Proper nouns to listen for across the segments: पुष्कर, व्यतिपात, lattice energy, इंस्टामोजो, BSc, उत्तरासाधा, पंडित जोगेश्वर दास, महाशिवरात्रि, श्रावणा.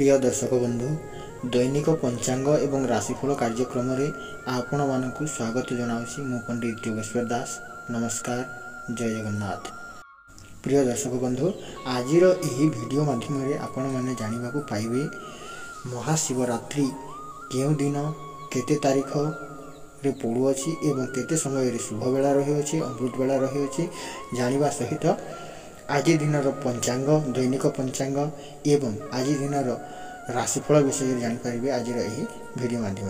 प्रिय दर्शक बंधु दैनिक पंचांग एवं राशिफल कार्यक्रम आपण मानक स्वागत जनावि मु पंडित जोगेश्वर दास। नमस्कार, जय जगन्नाथ। प्रिय दर्शक बंधु, आज भिडियो मध्यम आपण मैंने जाना पाइबे महाशिवरात्रि क्यों दिन केते तारीख रे पड़ुअी एवं केते समय शुभ बेला रही अमृत बेला रही जाना सहित आज दिन पंचांग दैनिक पंचांग एवं आज दिन राशिफल विषय जानीपर आज भिडियो मध्यम।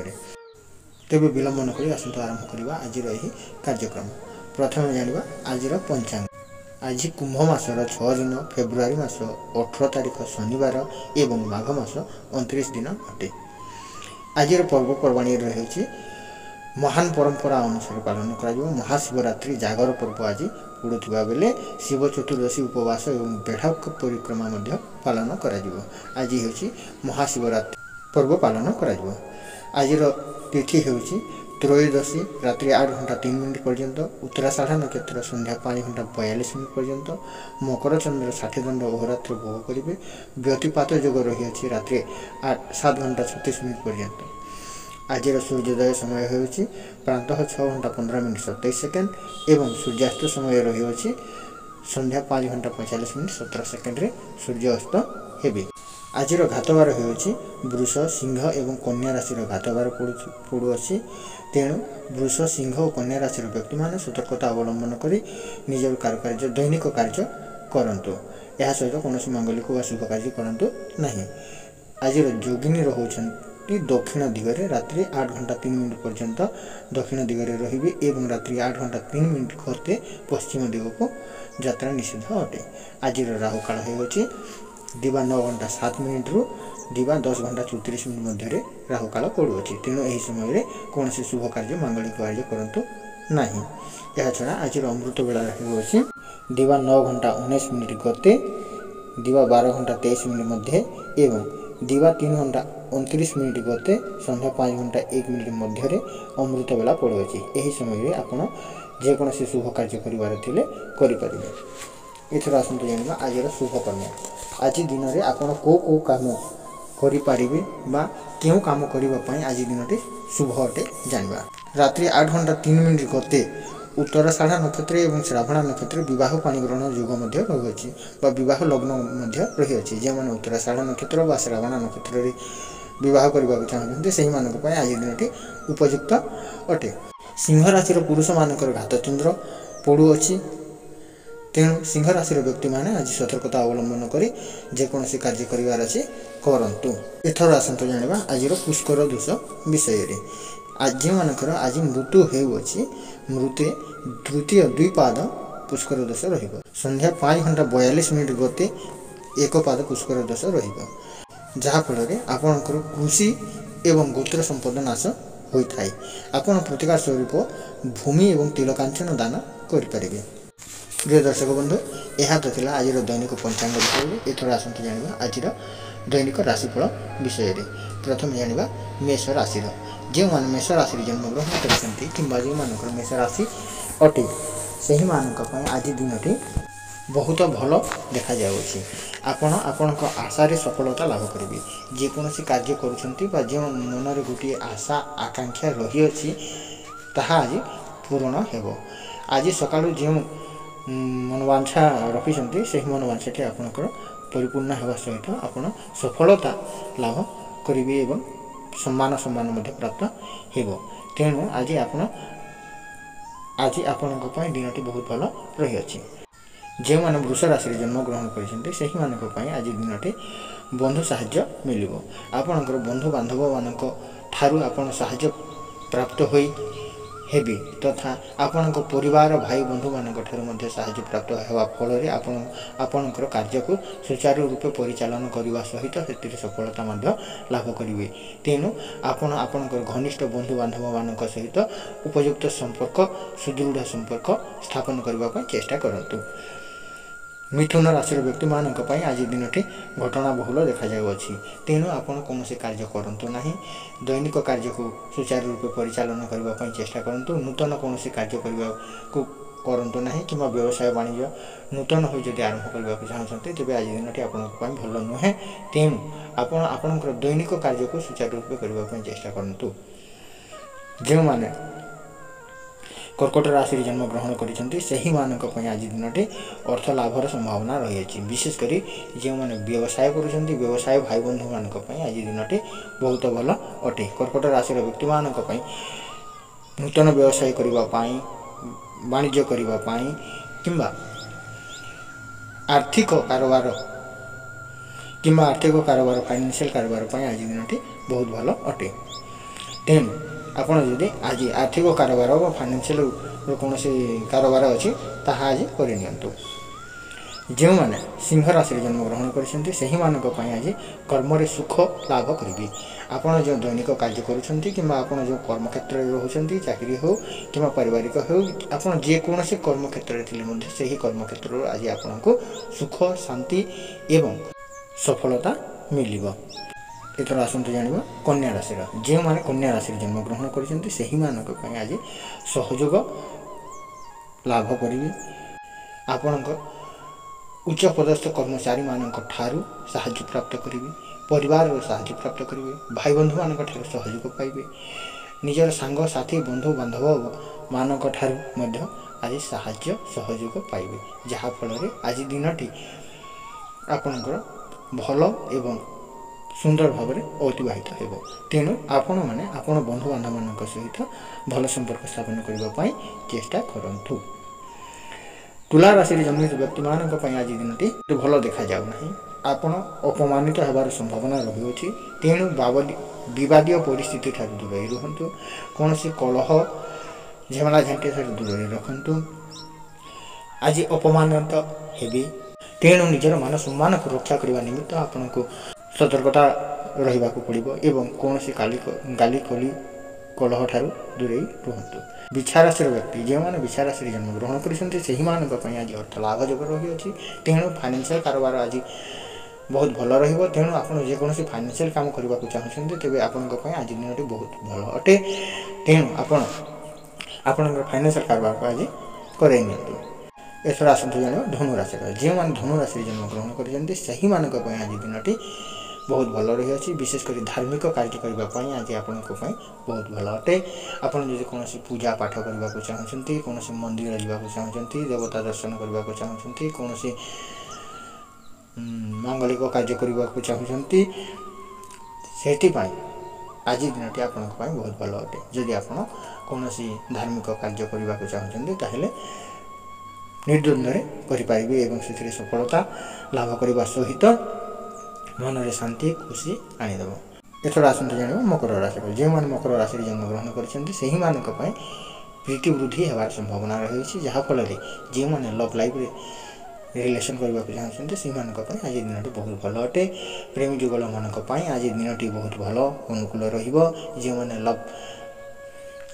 तेज विलम्ब नक आसतु आरंभ करवा आज कार्यक्रम। प्रथम जाना आज पंचांग। आज कुंभ मासर 6 दिन, फेब्रुआरी मास 18 तारीख शनिवार एवं माघ मास 29 दिन अटे। आज पर्वपर्वाणी रही महान परंपरा अनुसार पालन कर महाशिवरात्रि जागर पर्व आज पड़ुवा बेले शिव चतुर्दशी उपवास एवं बेढ़क परिक्रमा पालन कर आज हूँ महाशिवरात्रि पर्व पालन कर। आज तिथि हूँ त्रयोदशी रात्रि 8 घंटा 3 मिनट पर्यंत, उत्तरासाधा नक्षत्र संध्या 5 घंटा 42 मिनट पर्यंत, मकर चंद्र 60 दंड अहोरात्र भोग करेंगे। व्यतिपात योग रही रात्रि 7 घंटा 36 मिनट पर्यंत। आज सूर्योदय समय होती प्रातः 6 घंटा 15 मिनट 27 सेकेंड एवं सूर्यास्त समय रही होती संध्या 5 घंटा 45 मिनट 17 सेकेंड रे सूर्यास्त हेबे। आज घातबार होती वृष सिंह एवं कन्या राशि घातबार पड़ुअसी, तेणु वृष सिंह और कन्या राशि व्यक्ति मैंने सतर्कता अवलंबन करी निजर कार्य दैनिक कार्य करंतु, यह सहित कौन मांगलिक व शुभ कार्य करंतु नहीं। आज जोगिनी रोचन दक्षिण दिगरे रात्रि 8 घंटा 3 मिनट पर्यंत दक्षिण दिगरे रही एवं रात्रि 8 घंटा 3 मिनट खते पश्चिम दिगक यात्रा निषिद्ध अटे। आज राहु काल होती दिवा 9 घंटा 7 मिनट रु दिवा 10 घंटा 34 मिनट मध्य राहु काल पड़ुअ, तेणु यही समय कौन शुभ कार्य मांगलिक कार्य करंतु नहीं। यह छड़ा आज अमृत बेला रही दिवा 9 घंटा 19 मिनट गते दिवा 12 घंटा 23 मिनट मध्य एवं दिवा 3 घंटा 29 मिनट गते संध्या 5 घंटा 1 मिनट मध्य अमृत बेला पड़ुअ, यही समय आपड़ जेकोसी शुभ कार्य करेंगे। एथर आसतु जाना आज शुभ कर्म। आज दिन में आपड़ कौ कौ कम करें बा क्यों कम करने आज दिन में शुभ अटे जाना। रात्रि 8 घंटा 3 मिनट गते उत्तरासाधा नक्षत्र एवं श्रावणा नक्षत्र विवाह पाणिग्रहण योग रही बह लग्न रही, जे मैंने उत्तरासाधा नक्षत्र व श्रावणा नक्षत्र में बह करने चाहते से आज दिन उपयुक्त अटे। सिंह राशि पुरुष मान घातचंद्र पड़ुअ, तेणु सिंह राशि व्यक्ति मैंने आज सतर्कता अवलंबन करोसी कार्य करूँ। एथर आसतु जाना आज पुष्कर दोष विषय। आज मानकर आज मृत्यु होती मृत्यु तृतीय 2 पाद पुष्कर दोष रहिबो, संध्या 5 घंटा 42 मिनट गते 1 पाद पुष्कर दोष रहिबो, जहाँ फल आपणकर कृषि एवं गोत्र संपद नाश होता है। आपण प्रतिकार स्वरूप भूमि एवं तिलकांचन दान करेंगे। प्रिय दर्शक बंधु, यह तो था आज दैनिक पंचांग विषय। एथर आसतु जाना आज दैनिक राशिफल विषय। प्रथम जाना मेष राशि। जो मैंने मेष राशि जन्मग्रहण कर जो मान मेष राशि अटे से ही आज दिन टी बहुत भल देखा जाऊँगी। आपण आपण आशार सफलता लाभ करेंगे। जेकोसी कार्य कर जो मनरे गोटे आशा आकांक्षा रही अच्छी ताहा आज पूरण हो। आज सका जो मनोवांछा रखिंट से मनोवांछाटी आपणकर परिपूर्ण होगा सहित आपण सफलता लाभ करेंगे एवं सम्मान सम्मान प्राप्त हो। तेणु आज आपण दिन टी बहुत भल रही अच्छी। जे मैंने वृष राशि जन्मग्रहण कर आज दिन टी बंधु साहाय्य मिल आपणकर बंधु बांधव मान ठारू आपण साहाय्य प्राप्त होई हेबी तथा आपण परिवार भाई बंधु मान साहाय्य प्राप्त होगा फल आपणकर कार्य को सुचारू रूपे परिचालन करने सहित से सफलता लाभ करेंगे। तेणु आपण आपणकर घनिष्ठ बंधु बांधव मान सहित उपयुक्त संपर्क सुदृढ़ संपर्क स्थापन करने चेष्टा करूँ। मिथुन राशि व्यक्ति मान आज दिन टी घटना बहुल देखा जाऊँगी। तेणु आपण कौन कार्य करूँ ना, दैनिक कार्य को सुचारू रूपे परिचालन करने चेष्टा करूँ। नूतन कौन कार्य करने करंतु नाही किंवा व्यवसाय वाणिज्य नूतन हो जदि आरंभ करबाक चाहते तेबे आज दिनटी आपनक पय भल नहे। तेणु आपण आपनकर दैनिक कार्य को सुचारू रूपे करबा पय चेष्टा करंतु। जे माने कर्कट राशि जन्म ग्रहण करें आज दिनटे अर्थ लाभर संभावना रही है। विशेषकर जो मैंने व्यवसाय करवसाय भाई बंधु मानक आज दिनटे बहुत भल अटे। कर्कट राशि व्यक्ति मानी नूतन व्यवसाय करने वाणिज्य करने कि आर्थिक कारोबार किंवा आर्थिक कारोबार फाइनेंशियल कारोबार आज दिनटे बहुत भल अटे। तेणु आपड़ जब आज आर्थिक कारोबार व फाइनेंशियल कौन से कारोबार अच्छी ताहा आज करनी। जो मैंने सिंह राशि जन्म ग्रहण करें आज कर्म सुख लाभ करेंगे। आपड़ जो दैनिक कार्य कर जो कर्म क्षेत्र रोचान चाकरी हो कि पारिवारिक हो आप जेकोसी कर्म क्षेत्र से ही कर्म क्षेत्र आज आपको सुख शांति एवं सफलता मिल। एथर आसतु जाना कन्या राशि। जो मैंने कन्या राशि जन्म ग्रहण करें आज सहयोग लाभ करेंगे। आपण उच्च पदस्थ कर्मचारी मान ठारू साहाय्य प्राप्त करेंगे, परिवार साहाय्य प्राप्त करेंगे, भाई बंधु मान सहयोग पाइबे, निजर सांग साथी बंधु बांधव मान ठारू आज साहाय्य सहयोग पाइबे, जहाँ फल आज दिनटी आपणकर भल एवं सुंदर भाव में अतिवाहित हो। तेणु आपण मैंने आपण बंधुबांधव मान सहित भल संपर्क स्थापन करने चेष्टा करूँ। तुला राशि जन्मित व्यक्ति मानक आज दिनटी भल देखा जाऊना, आपण अपमानित होबार संभावना रही। तेणु बदय परिस्थिति ठार दूरे रुहतु, कौन से कलह झेमला झांटी ठार दूरे रखु। आज अपमानित हेबी, तेणु निजर मान सम्मान को रक्षा करने निमित्त आपण को सतर्कता रहिबाकु पड़िबो एवं कौन से गाली कली कलह ठारू दूरे रुहतु। बिछा राशि व्यक्ति जो मैंने बिछा राशि जन्म ग्रहण करें आज अर्थ लाभ जब रही अच्छी। तेणु फाइनेंशियल कारोबार आज बहुत भल रही। तेणु आपड़ जेकोसी फाइनेंशियल काम करने चाहते तेज आपण आज दिन बहुत भल अटे। तेणु आपण फाइनेंशियल कारोबार को आज कराई नि। एथर आसतु जाना धनुराशि। जो मैंने धनुराशि जन्म ग्रहण करें आज दिनटी बहुत भल रही अच्छी। विशेषकर धार्मिक कार्य करने आज आपण बहुत भल अटे। आपड़ जब कौन पूजा पाठ करने चाहते, कौन से मंदिर जावाक चाहते, देवता दर्शन करने चाहते, कौन से मांगलिक कार्य करने चाहते, से आज दिनटी आपण बहुत भल अटे। जदि आपण कौन धार्मिक कार्य करने चाहते ताहले निर्द्वंद्वे करेंगे एवं से सफलता लाभ करने सहित मनरे शांति खुशी आनीदेव। एथर आसतु जाना मकर राशि। जो मैंने मकर राशि जन्म ग्रहण करें प्रीति वृद्धि होवार संभावना रही, जहाँफल जो मैंने लव लाइफ रिलेसन करने चाहते से आज दिनटी बहुत भल अटे। प्रेमी जुगल मानक आज दिनटी बहुत भल अनुकूल रही। जो मैंने लव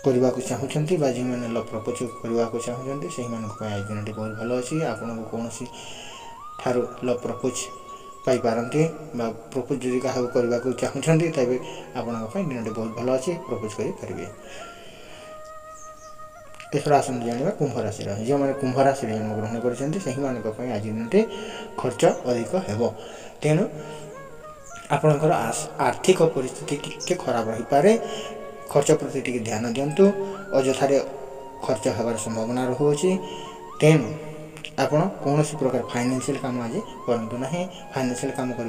करवाक चाहते जो मैंने लव प्रपोज करवाक चाहते से आज दिनटी बहुत भल अच्छी। आपन को कौन ठार लव प्रपोज पाई पारती प्रपोज जब क्या करवाक चाहते तेज आपण दिनटी बहुत भल अच्छी प्रपोज करेंगे। एथर आसतु जाना कुंभ राशि। जो मैंने कुंभ राशि जन्म ग्रहण करें आज दिनटी खर्च अधिक हो। तेणु आपणकर आर्थिक परिस्थिति टिके खराब रही पारे, खर्च प्रति टिके ध्यान दिंतु, अजथार खर्च होबार संभावना रोचे। तेणु आपण कौन प्रकार फाइनेंशियल काम आज करूँ ना। फाइनेंशियल काम कर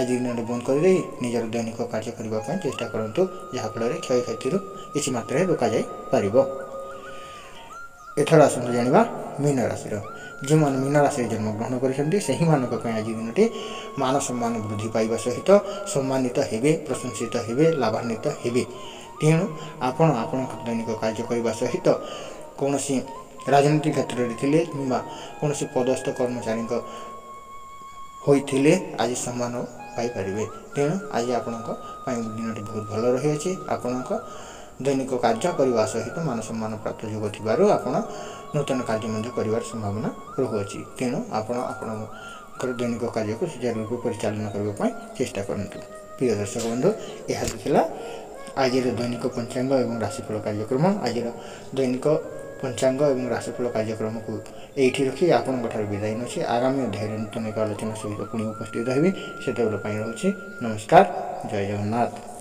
आज दिन बंद कर निजर दैनिक कार्य करने चेष्टा करूँ, जहाँफल क्षय क्षति किसी मात्रा रोक जापर। एथर आसतु जाना मीन राशि। जो मैंने मीन राशि जन्म ग्रहण करें आज दिनटी मान सम्मान वृद्धि पाइबा सहित सम्मानित हेबे, प्रशंसित हेबे, लाभान्वित हेबे। तेणु आपण आपण दैनिक कार्य करने सहित कौन राजनीति क्षेत्र में किंवा कौन पदस्थ कर्मचारी होते आज सम्मान पाइपर। तेणु आज आपण दिनटी बहुत भल रही अच्छी। आपण दैनिक कार्य करने सहित मान सम्मान प्राप्त जोग थी आपण नूतन कार्य कर संभावना रोचे। तेणु आपण आपंकर दैनिक कार्य को सुचारू रूप परिचालन करने चेष्टा करूँ। प्रिय दर्शक बंधु, यह आज दैनिक पंचांग एवं राशिफल कार्यक्रम। आज दैनिक पंचांग और राशिफल कार्यक्रम को ये रखी आपंठार विदाय नौ आगामी अध्याय नूतन एक आलोचना सहित पुणी उपस्थित रही से रोचे। नमस्कार, जय जगन्नाथ।